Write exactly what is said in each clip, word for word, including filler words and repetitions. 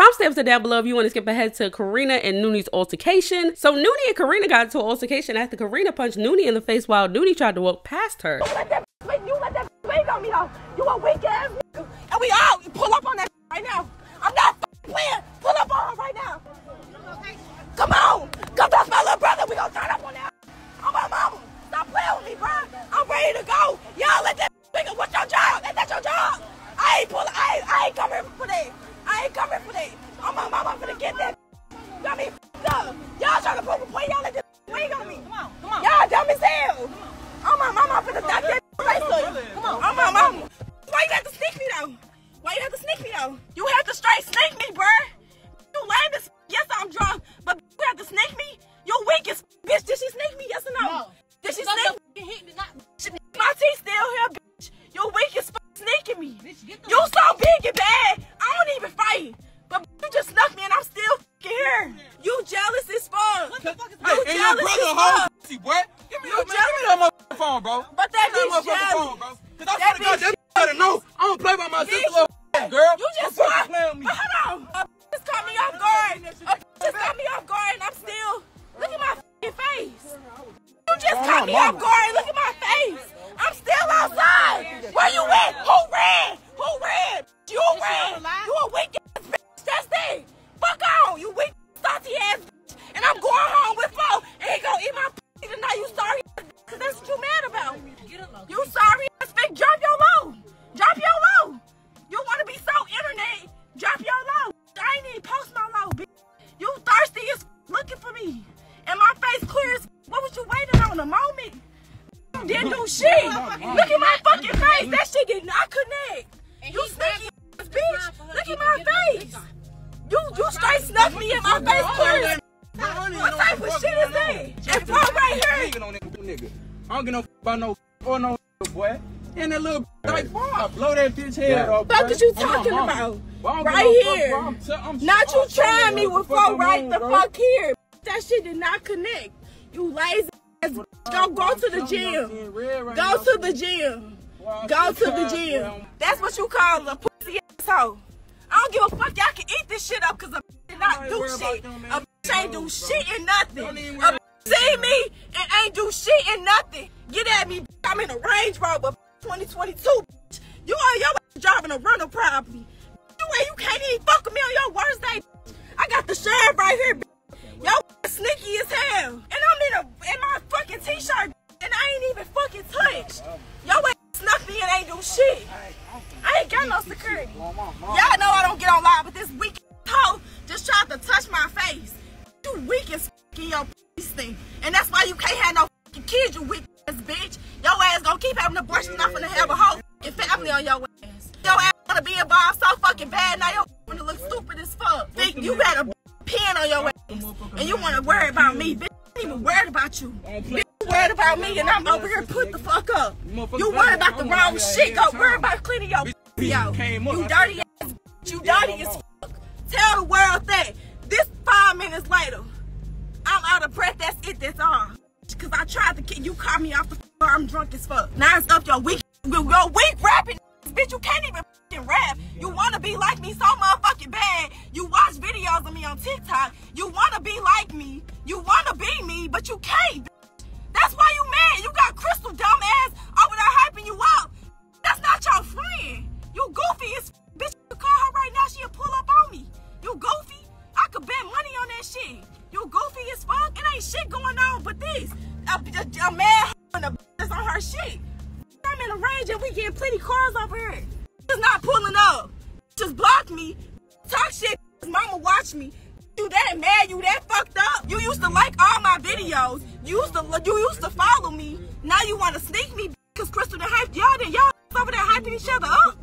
Timestamps are down below if you want to skip ahead to CaRena and Nuni's altercation. So Nuni and CaRena got into an altercation after CaRena punched Nuni in the face while Nuni tried to walk past her. You let that wait, you let that wait on me though. You a weak ass nigga. And we out. You pull up on that right now. I'm not playing. Pull up on her right now. Come on. Cause that's my little brother. We gonna turn up on that. I'm my mama. Stop playing with me, bro. I'm ready to go. Y'all let that nigga. What's your job? That's your job. I ain't pull. I ain't, I ain't come here for that. I ain't coming for that. I'm my mama gonna get that. Y'all be f***ed up. Y'all trying to put a point. Y'all let this wig on me. Come on, come on. Y'all dumb as hell. I'm my mama finna stop that place up. Come on. I'm my mama. Why you have to sneak me though? Why you have to sneak me though? You have to straight sneak me, bruh. You lame as f***. Yes, I'm drunk, but you have to sneak me? You weak as f***. Bitch, did she sneak me? Yes or no? No. Did she sneak me? My teeth still here, bitch. You weak as f***. Sneaking me. Bitch, you so big and bad. I don't even fight. But you just snuck me and I'm still f***ing here. You jealous as fuck. What the fuck is that? You hey, jealous as fuck. Pussy, boy. Give me you that motherfucking phone, bro. But that bitch jealous. Phone, bro. Cause I that bitch jealous. I don't play by my sister, little f***ing girl. You just fucking playing with me. But hold on. A bitch just caught me off guard. A bitch just caught me off guard and I'm still. Look at my f***ing face. You just caught me off guard. Look at my face. I'm still outside. Where you at? Who ran? Who ran? You ran. You a weak ass bitch. That's it. Fuck on. You weak, salty ass bitch. And I'm going home with Flo. And he gonna eat my pussy tonight. You sorry ass bitch. Cause that's what you mad about. You sorry ass bitch. Drop your low. Drop your low. You wanna be so internet. Drop your low. I ain't even post my low, bitch. You thirsty as looking for me. And my face clear as what was you waiting on? A moment. Didn't do shit. Look at my fucking face. That shit getting I connect. You sneaky ass bitch. Look at my face. You you straight snuck me in my face, clear. What type of shit is that? It's Flo right here. I don't get no about no or no boy. And that little like boy, blow that bitch head off. What the fuck you talking about? Right here. Not you trying me with Flo right the fuck here. That shit did not connect. You lazy. Go go to the gym. Go to the gym. Go to the gym. That's what you call a pussy asshole. I don't give a fuck. Y'all can eat this shit up because a bitch did not do shit. A bitch ain't do shit and nothing. A bitch see me and ain't do shit and nothing. Get at me. I'm in a Range Rover twenty twenty-two. You on your ass driving a rental probably. You ain't. You can't even fuck with me on your worst day. I got the sheriff right here. Yo, sneaky as hell, and I'm in a in my fucking t-shirt, and I ain't even fucking touched. Yo, ass snuck me and ain't do shit. I ain't got no security. Y'all know I don't get on live, but this weak hoe just tried to touch my face. You weak as fucking your thing, and that's why you can't have no fucking kids. You weak ass bitch. Yo ass gonna keep having abortions. Not gonna have a whole fucking family on your ass. Yo ass wanna be involved so fucking bad now. Yo wanna look stupid as fuck. Think you had a pin on your ass. And you want to worry about me, bitch. I ain't even worried about you. Bitch, you worried about me and I'm over here put the fuck up. You worried about the wrong shit. Go worry about cleaning your bitch out. You dirty ass bitch. You dirty as fuck. Tell the world that. This five minutes later, I'm out of breath. That's it. That's all. Because I tried to get you caught me off the floor. I'm drunk as fuck. Now it's up your weak. Your weak rapping. Bitch, you can't even fucking rap. You want to be like me so motherfucking bad. You watch videos of me on TikTok. You want to be like me. You want to be me, but you can't, bitch. That's why you mad. You got Crystal dumb ass over there hyping you up. That's not your friend. You goofy as fuck, bitch. You call her right now, she'll pull up on me. You goofy. I could bet money on that shit. You goofy as fuck. It ain't shit going on but this. A, a, a mad and a bitch that's on her shit. I'm in a Range and we getting plenty cars over here. Just not pulling up. Just block me. Talk shit. Mama watch me. You that mad? You that fucked up? You used to like all my videos. You used to you used to follow me. Now you want to sneak me because Crystal done hyped y'all. Then y'all over there hyping each other up.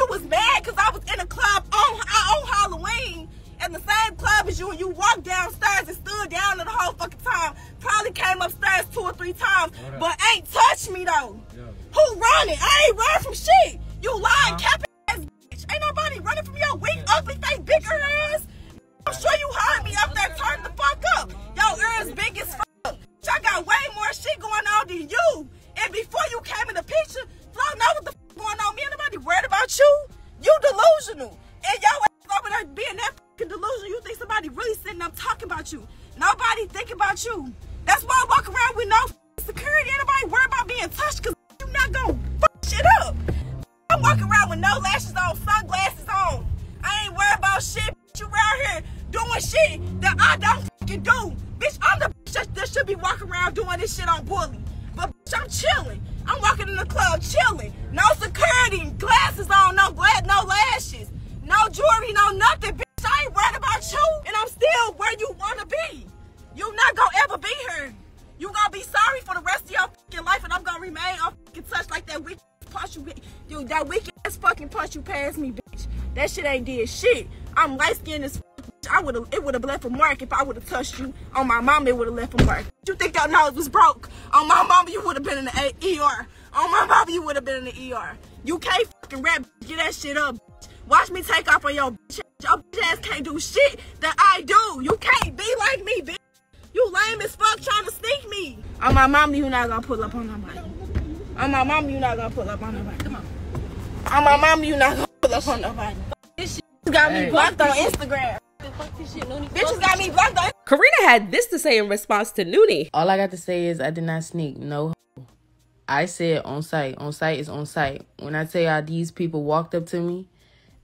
You was mad because I was in a club on on Halloween at the same club as you, and you walked downstairs and stood down the whole fucking time. Probably came upstairs two or three times, but ain't touched me though. Who running? I ain't run from shit. You lying, cap ass bitch. Ain't nobody running from your weak, ugly face, bigger ass. I'm sure you heard me up there. Turn the fuck up. Your ears big as fuck. Y'all got way more shit going on than you. And before you came in the picture, Flo know what the fuck going on. Me and nobody worried about you. You delusional. And your ass over there being that nobody really sitting up talking about you. Nobody thinking about you. That's why I walk around with no security. Ain't nobody worried about being touched, because you not gonna fuck shit up. I'm walking around with no lashes on, sunglasses on. I ain't worried about shit. You around here doing shit that I don't fucking do. Bitch, I'm the bitch that should be walking around doing this shit on Bully. But bitch, I'm chilling. I'm walking in the club chilling. No security, glasses on, no glass, no lashes, no jewelry, no nothing, bitch. I ain't worried about you, and I'm still where you want to be. You not gonna ever be here. You gonna be sorry for the rest of your fucking life, and I'm gonna remain on fucking touch like that weak punch you, dude, that weak ass fucking punch you passed me, bitch. That shit ain't did shit. I'm light skinned as fuck. I would have, it would have left a mark if I would have touched you. On my mama, it would have left a mark. You think your nose was broke? On my mama, you would have been in the E R. On my mama, you would have been in the E R. You can't fucking rap. Get that shit up. Bitch. Watch me take off on your bitch. Your bitch ass can't do shit that I do. You can't be like me, bitch. You lame as fuck trying to sneak me. On my mama, you not gonna pull up on nobody. On my mama, you not gonna pull up on nobody. Come on. On my mama, you not gonna pull up on nobody. This shit got me blocked on Instagram. Fuck this shit, Nuni. Bitches got me blocked on. CaRena had this to say in response to Nuni. All I got to say is I did not sneak. No, I said on site. On site is on site. When I tell y'all these people walked up to me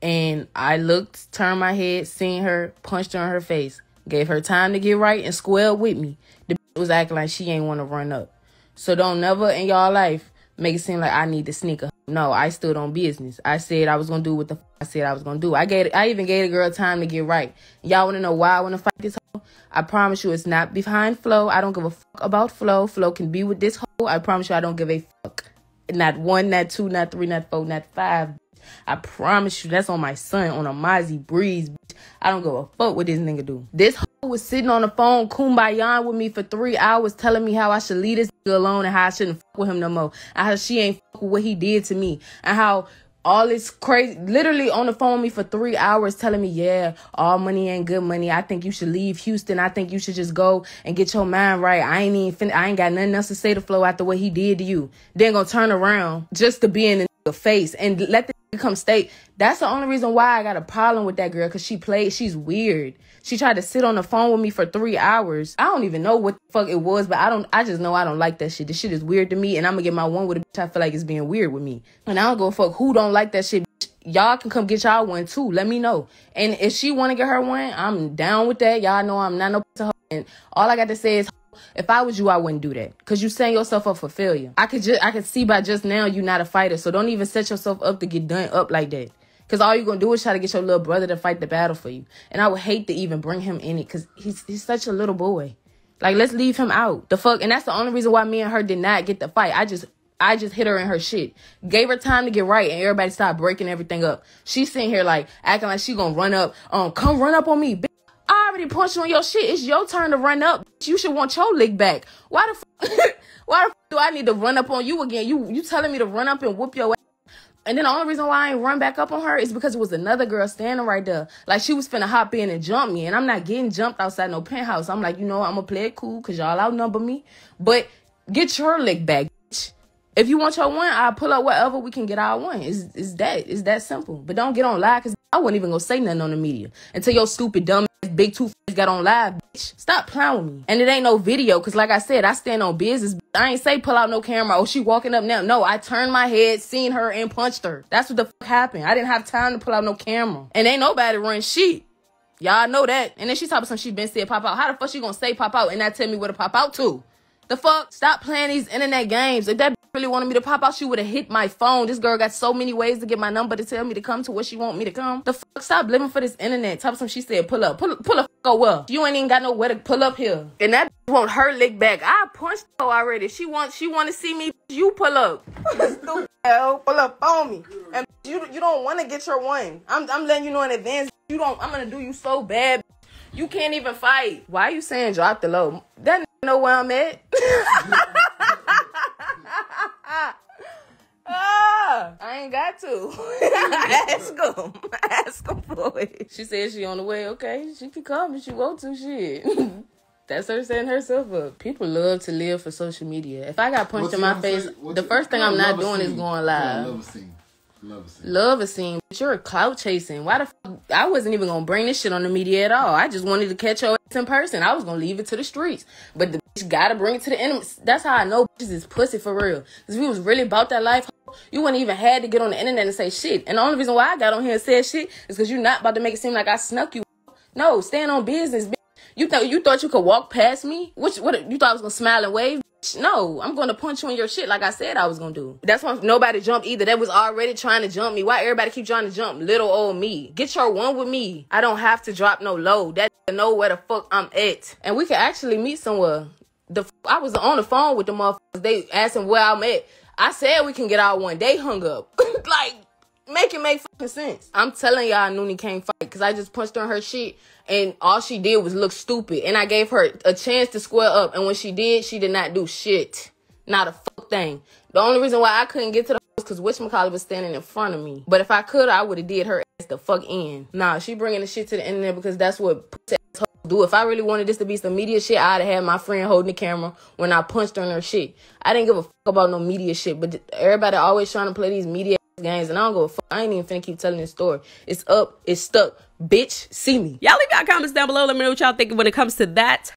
and I looked, turned my head, seen her, punched her in her face, gave her time to get right and squared with me. The bitch was acting like she ain't want to run up. So don't never in y'all life make it seem like I need to sneak a. No, I stood on business. I said I was gonna do what the f I said I was gonna do. I gave, I even gave the girl time to get right. Y'all wanna know why I wanna fight this hoe? I promise you, it's not behind Flo. I don't give a fuck about Flo. Flo can be with this hoe. I promise you, I don't give a fuck. Not one, not two, not three, not four, not five. Bitch. I promise you, that's on my son, on a Mozzie Breeze. Bitch. I don't give a fuck what this nigga do. This hoe was sitting on the phone kumbaya with me for three hours, telling me how I should leave this nigga alone and how I shouldn't fuck with him no more. And how she ain't fuck with what he did to me. And how all this crazy, literally on the phone with me for three hours telling me, yeah, all money ain't good money. I think you should leave Houston. I think you should just go and get your mind right. I ain't even fin I ain't got nothing else to say to Flo after what he did to you. Then gonna turn around just to be in the nigga face and let the nigga come state. That's the only reason why I got a problem with that girl, because she played, she's weird. She tried to sit on the phone with me for three hours. I don't even know what the fuck it was, but I don't. I just know I don't like that shit. This shit is weird to me, and I'm gonna get my one with a bitch I feel like it's being weird with me. And I don't go fuck who don't like that shit. Y'all can come get y'all one too. Let me know. And if she wanna get her one, I'm down with that. Y'all know I'm not no to her. And all I got to say is, if I was you, I wouldn't do that, because you setting yourself up for failure. I could just, I could see by just now you're not a fighter, so don't even set yourself up to get done up like that. Because all you're going to do is try to get your little brother to fight the battle for you. And I would hate to even bring him in it, because he's, he's such a little boy. Like, let's leave him out. The fuck? And that's the only reason why me and her did not get the fight. I just I just hit her in her shit. Gave her time to get right, and everybody started breaking everything up. She's sitting here, like, acting like she going to run up. Um, Come run up on me, bitch. I already punched you on your shit. It's your turn to run up. Bitch. You should want your lick back. Why the fuck Why the fuck do I need to run up on you again? You, you telling me to run up and whoop your ass? And then the only reason why I ain't run back up on her is because it was another girl standing right there. Like, she was finna hop in and jump me. And I'm not getting jumped outside no penthouse. I'm like, you know, I'm gonna play it cool because y'all outnumber me. But get your lick back, bitch. If you want your one, I'll pull up whatever. We can get our one. It's, it's that. It's that simple. But don't get on live, because I wasn't even gonna say nothing on the media until your stupid, dumb ass, big two face got on live, bitch. Stop plowing me. And it ain't no video, because like I said, I stand on business, bitch. I ain't say pull out no camera. Oh, she walking up now. No, I turned my head, seen her, and punched her. That's what the fuck happened. I didn't have time to pull out no camera. And ain't nobody run shit. Y'all know that. And then she talking some shit been said pop out. How the fuck she gonna say pop out and not tell me where to pop out to? The fuck? Stop playing these internet games. If that really wanted me to pop out, she would have hit my phone. This girl got so many ways to get my number to tell me to come to where she want me to come. The fuck? Stop living for this internet. Top some she said pull up. Pull, pull a fuck go up. You ain't even got nowhere to pull up here. And that want her lick back. I punched her already. She wants, she want to see me. You pull up. Stupid hell. Pull up on me. And you, you don't want to get your one. I'm, I'm letting you know in advance. You don't, I'm going to do you so bad. You can't even fight. Why are you saying drop the low? That know where I'm at. Oh, I ain't got to. Ask him. Ask him for it. She said she on the way. Okay, she can come if she want to. Shit. That's her setting herself up. People love to live for social media. If I got punched what in my face, the first thing I'm not doing seen. is going live. Love a scene. Love a scene. But you're clout chasing. Why the fuck? I wasn't even going to bring this shit on the media at all. I just wanted to catch your ass in person. I was going to leave it to the streets. But the bitch got to bring it to the internet. That's how I know bitches is pussy for real. Because if you was really about that life, you wouldn't even had to get on the internet and say shit. And the only reason why I got on here and said shit is because you're not about to make it seem like I snuck you. No, stand on business, bitch. You, th you thought you could walk past me? Which, what, you thought I was going to smile and wave? No, I'm going to punch you in your shit like I said I was going to do. That's why nobody jumped either. That was already trying to jump me. Why everybody keep trying to jump little old me? Get your one with me. I don't have to drop no low. That know where the fuck I'm at. And we can actually meet somewhere. The f I was on the phone with the motherfuckers. They asking where I'm at. I said we can get out one. They hung up. Like, make it make fucking sense. I'm telling y'all, Nuni can't fight because I just punched on her shit and all she did was look stupid. And I gave her a chance to square up. And when she did, she did not do shit. Not a fuck thing. The only reason why I couldn't get to the house because Witchmacaulay was standing in front of me. But if I could, I would have did her ass the fuck in. Nah, she bringing the shit to the internet because that's what pussy ass do. If I really wanted this to be some media shit, I'd have had my friend holding the camera when I punched on her shit. I didn't give a fuck about no media shit. But everybody always trying to play these media games, and I don't go fuck. I ain't even finna keep telling this story. It's up, it's stuck, bitch. See me. Y'all leave y'all comments down below. Let me know what y'all think when it comes to that.